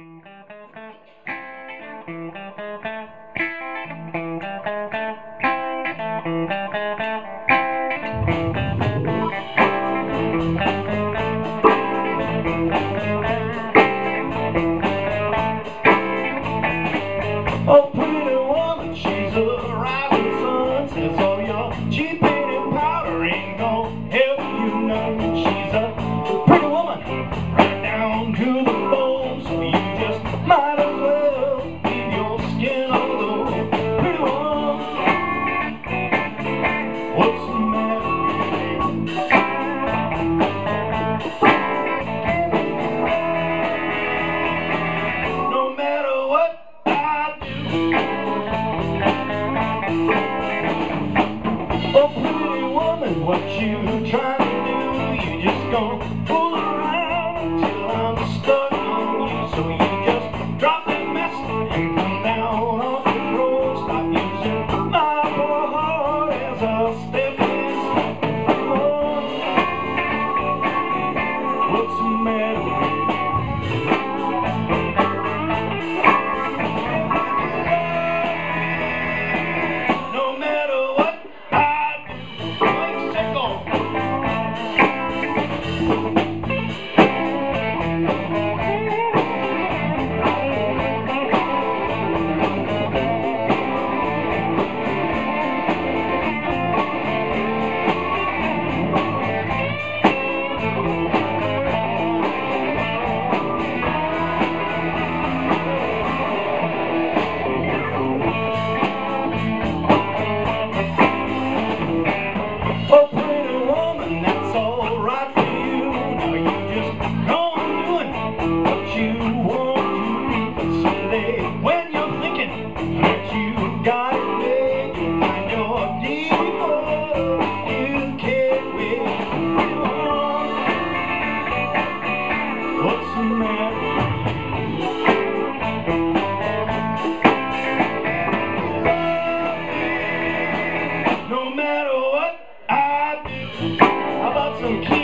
Oh, pretty woman, she's a rising sun. Says, oh, yo, cheap and powder ain't gon' help you none. She's a pretty woman, right down to the bone. So you just might as well leave your skin alone. Pretty woman, what's the matter with you? No matter what oh, pretty woman, what you trying to do? You just gonna fool around till I'm stuck on you. So you just drop that mess and come down off the road. Stop using my poor heart as a stepping stone. What's the matter with you? No matter what I do, how about some kids?